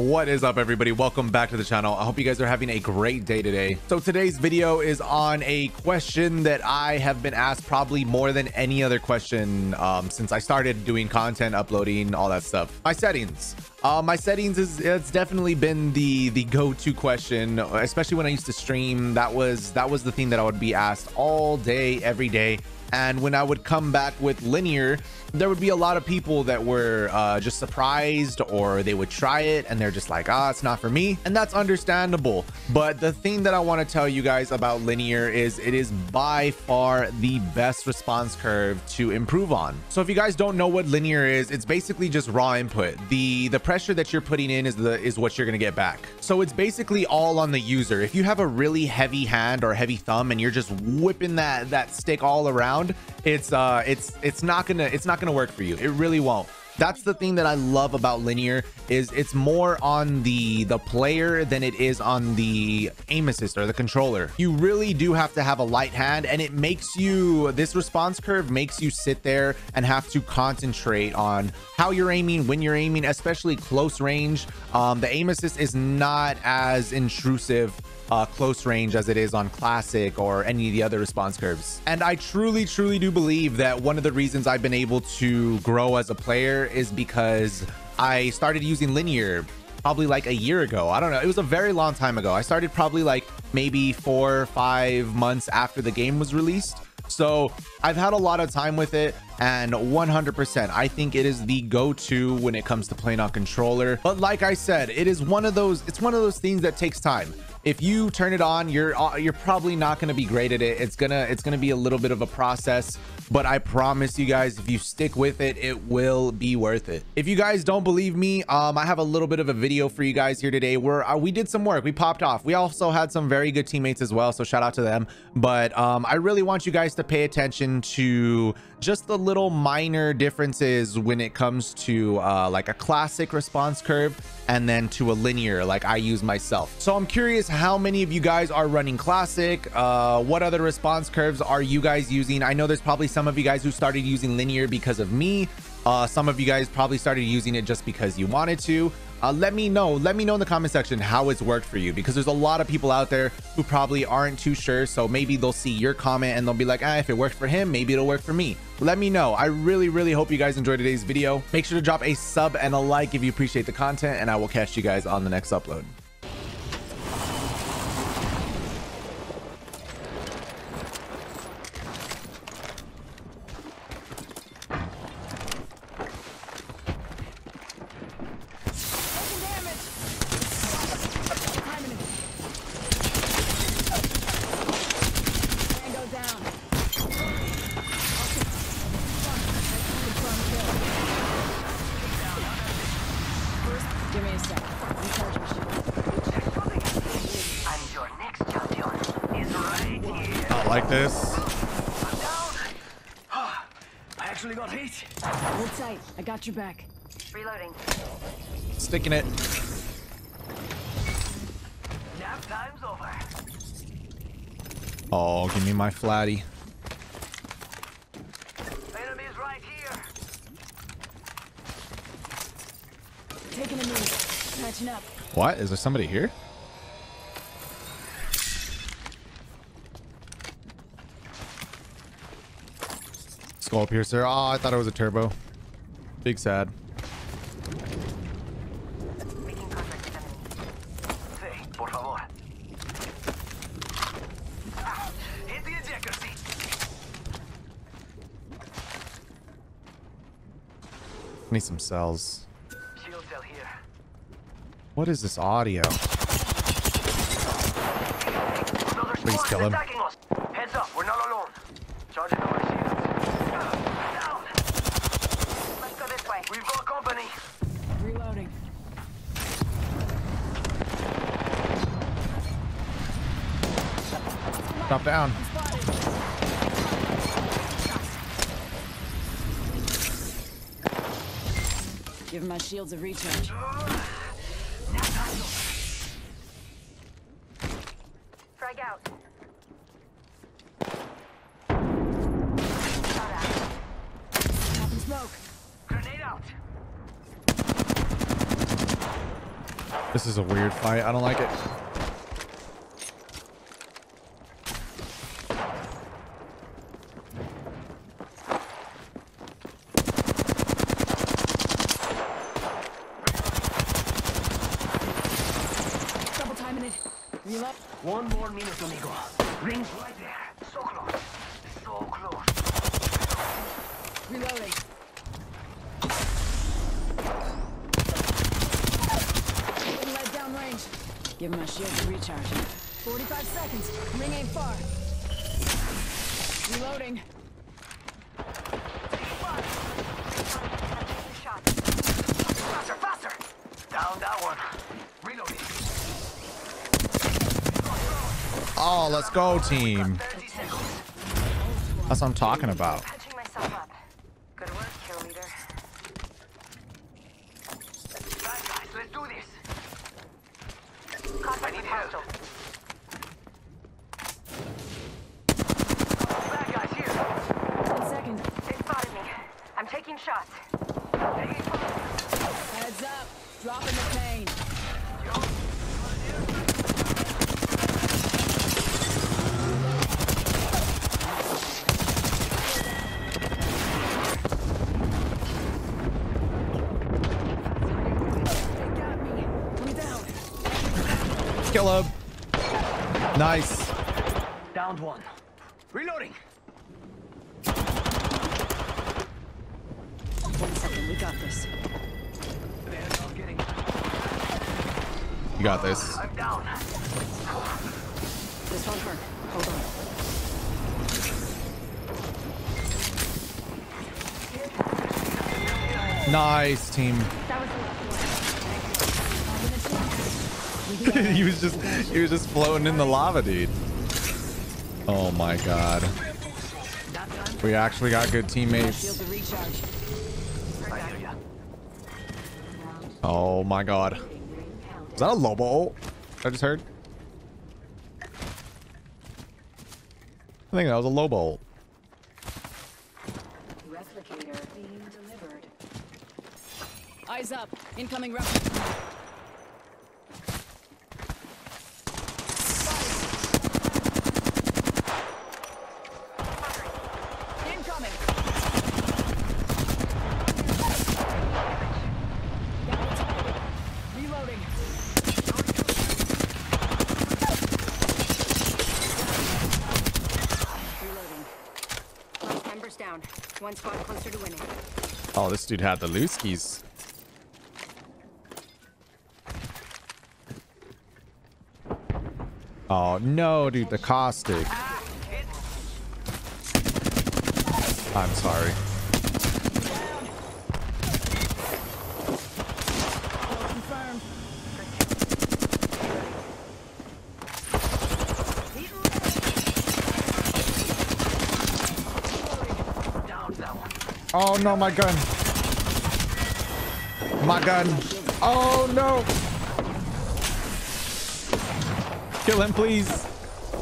What is up, everybody? Welcome back to the channel. I hope you guys are having a great day today. So today's video is on a question that I have been asked probably more than any other question since I started doing content, uploading, all that stuff. My settings. My settings it's definitely been the go-to question, especially when I used to stream. That was the thing that I would be asked all day, every day. And when I would come back with Linear, there would be a lot of people that were just surprised, or they would try it and they're just like, ah, it's not for me. And that's understandable. But the thing that I want to tell you guys about Linear is it is by far the best response curve to improve on. So if you guys don't know what Linear is, it's basically just raw input. The pressure that you're putting in is what you're going to get back. So it's basically all on the user. If you have a really heavy hand or heavy thumb and you're just whipping that stick all around, it's not gonna work for you. It really won't. That's the thing that I love about Linear, is it's more on the player than it is on the aim assist or the controller. You really do have to have a light hand, and it makes you, this response curve makes you sit there and have to concentrate on how you're aiming, when you're aiming, especially close range. The aim assist is not as intrusive close range as it is on classic or any of the other response curves. And I truly do believe that one of the reasons I've been able to grow as a player is because I started using Linear probably like a year ago. I don't know, it was a very long time ago. I started probably like maybe 4 or 5 months after the game was released. So I've had a lot of time with it, and 100%, I think it is the go-to when it comes to playing on controller. But like I said, it is one of those things that takes time. If you turn it on, you're probably not going to be great at it. It's gonna be a little bit of a process, but I promise you guys, if you stick with it, it will be worth it. If you guys don't believe me, I have a little bit of a video for you guys here today where we did some work. We popped off. We also had some very good teammates as well, so shout out to them. But I really want you guys to pay attention to just the little minor differences when it comes to like a classic response curve and then to a Linear like I use myself. So I'm curious how many of you guys are running classic. What other response curves are you guys using? I know there's probably some of you guys who started using Linear because of me. Some of you guys probably started using it just because you wanted to. Let me know in the comment section how it's worked for you, because there's a lot of people out there who probably aren't too sure. So maybe they'll see your comment and they'll be like, ah, if it worked for him, maybe it'll work for me. Let me know. I really hope you guys enjoyed today's video. Make sure to drop a sub and a like if you appreciate the content, and I will catch you guys on the next upload. Like this. I actually got hit. Hold tight. I got your back. Reloading. Sticking it. Nap time's over. Oh, give me my flatty. Enemies right here. Taking a move. Patching up. What? Is there somebody here? Skull piercer. Oh, I thought it was a turbo. Big sad. Need some cells. What is this audio? Please kill him. Heads up, we're not alone. Charging over. We've got company. Reloading. Drop down. Give my shields a recharge. Frag out. Smoke. Grenade out. This is a weird fight. I don't like it. Double timing it. Reel up. One more minute, amigo. Rings right there. So close. So close. Reloading. Give my shield to recharge. 45 seconds. Ring ain't far. Reloading. Faster, faster. Down that one. Reloading. Oh, let's go, team. That's what I'm talking about. Kill him. Nice. Downed one. Reloading. 1 second, we got this. You got this. I'm down. This won't hurt. Hold on. Nice, team. he was just floating in the lava, dude. Oh my god. We actually got good teammates. Oh my god. Is that a Lobo ult I just heard? I think that was a Lobo ult. Replicator being delivered. Eyes up. Incoming replicator. One spot closer to winning. Oh, this dude had the Looskies. Oh no, dude, the caustic. I'm sorry. Oh no, my gun. My gun. Oh no. Kill him, please.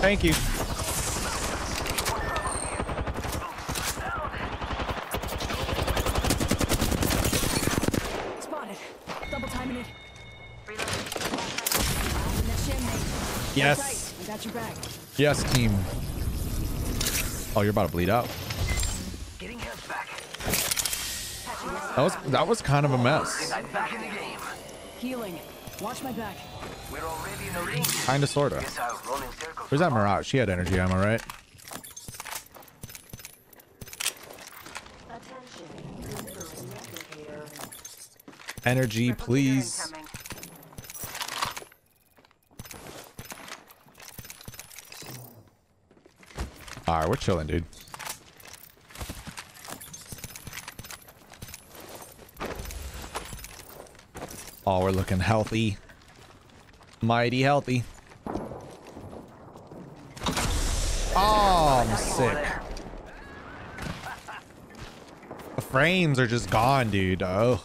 Thank you. Spotted. Double timing it. Yes. I got your back. Yes, team. Oh, you're about to bleed out. That was kind of a mess. I'm back in the game. Healing. Watch my back. We're already in the ring. Kinda, sorta. Where's that Mirage? She had energy ammo, right? Energy, please. Alright, we're chilling, dude. Oh, we're looking healthy. Mighty healthy. Oh, I'm sick. The frames are just gone, dude. Oh.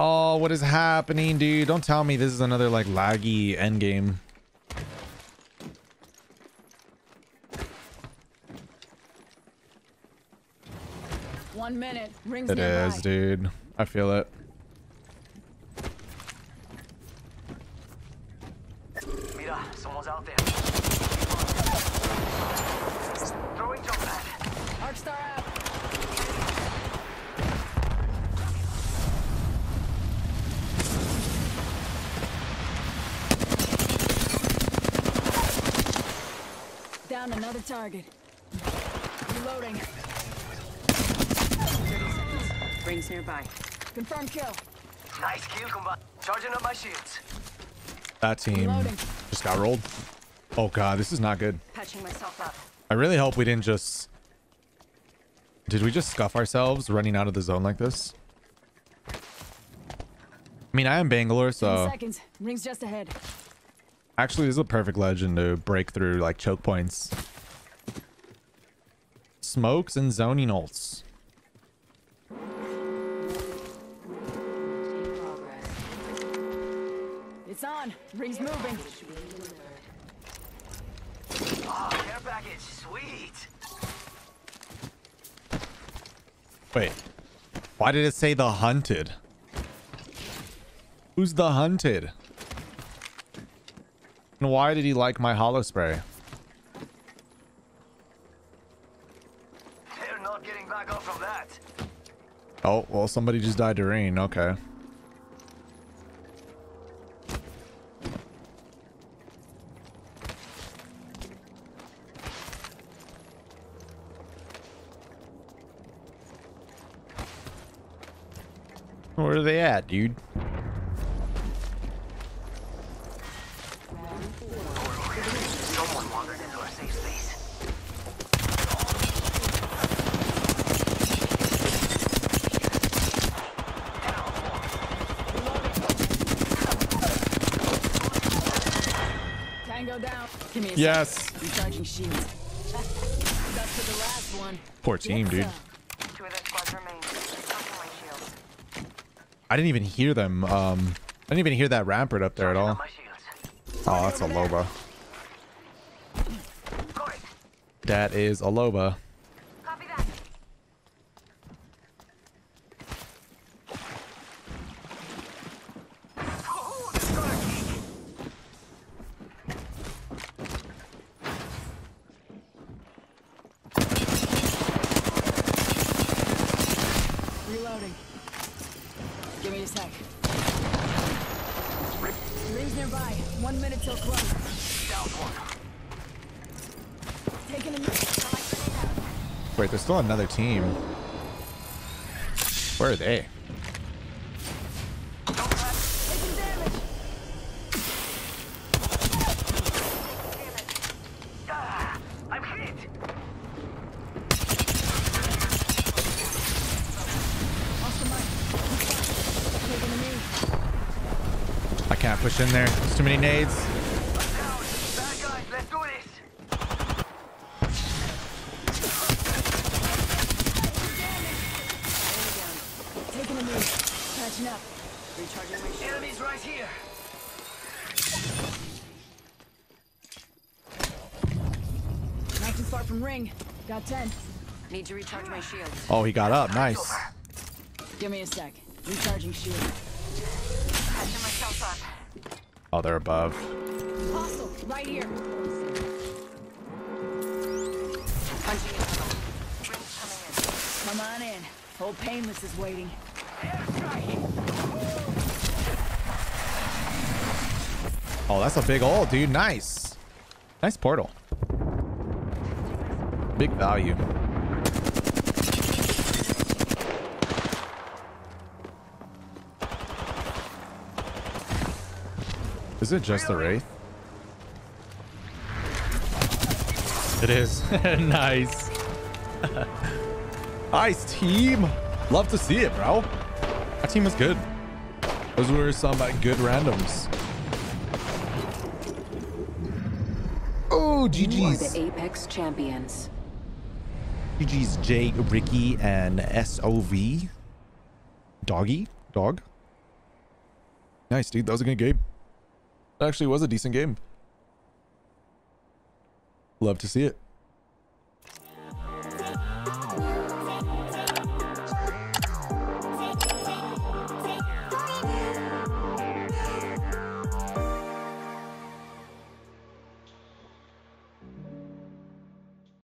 Oh, what is happening, dude? Don't tell me this is another, like, laggy endgame. One minute. Rings it is, by. Dude. I feel it. Mira, someone's out there. Throwing jump pad. Arcstar out. Down another target. Reloading. Rings nearby. Confirm kill. Nice kill, combat. Charging up my shields. That team reloading. Just got rolled. Oh god, this is not good. Patching myself up. I really hope we didn't just... Did we just scuff ourselves running out of the zone like this? I mean, I am Bangalore, so... Seconds. Rings just ahead. Actually, this is a perfect legend to break through, like, choke points. Smokes and zoning ults. It's on. Rings moving. Oh, air package. Sweet. Wait. Why did it say the hunted? Who's the hunted? And why did he like my holo spray? They're not getting back up from that. Oh, well, somebody just died to rain. Okay. Where are they at, dude? Someone wandered into our safe space. Tango down. Give me a yes. Recharging shields. That's to the last one. Poor team, dude. I didn't even hear them. I didn't even hear that rampart up there at all. Oh, that's a Loba. That is a Loba. Copy that. Reloading. Give me a sec. Rings nearby. 1 minute till close. Down one. Taking a minute. Wait, there's still another team. Where are they? Taking damage. Ah, I'm hit. Can't push in there. There's too many nades. Bad guys, let's do this. Taking a move. Catching up. Recharging my shield. Enemies right here. Not too far from ring. Got 10. Need to recharge my shield. Oh, he got up. Nice. Give me a sec. Recharging shield. Oh, they're above. Hostile, right here. Come on in. Old Painless is waiting. Oh, that's a big ult, dude. Nice. Nice portal. Big value. Is it just the Wraith? It is. Nice. Nice team. Love to see it, bro. That team was good. Those were some good randoms. Oh, GG's. You are the Apex champions. GG's Jake, Ricky, and SOV. Doggy? Dog? Nice, dude. That was a good game. That actually was a decent game. Love to see it.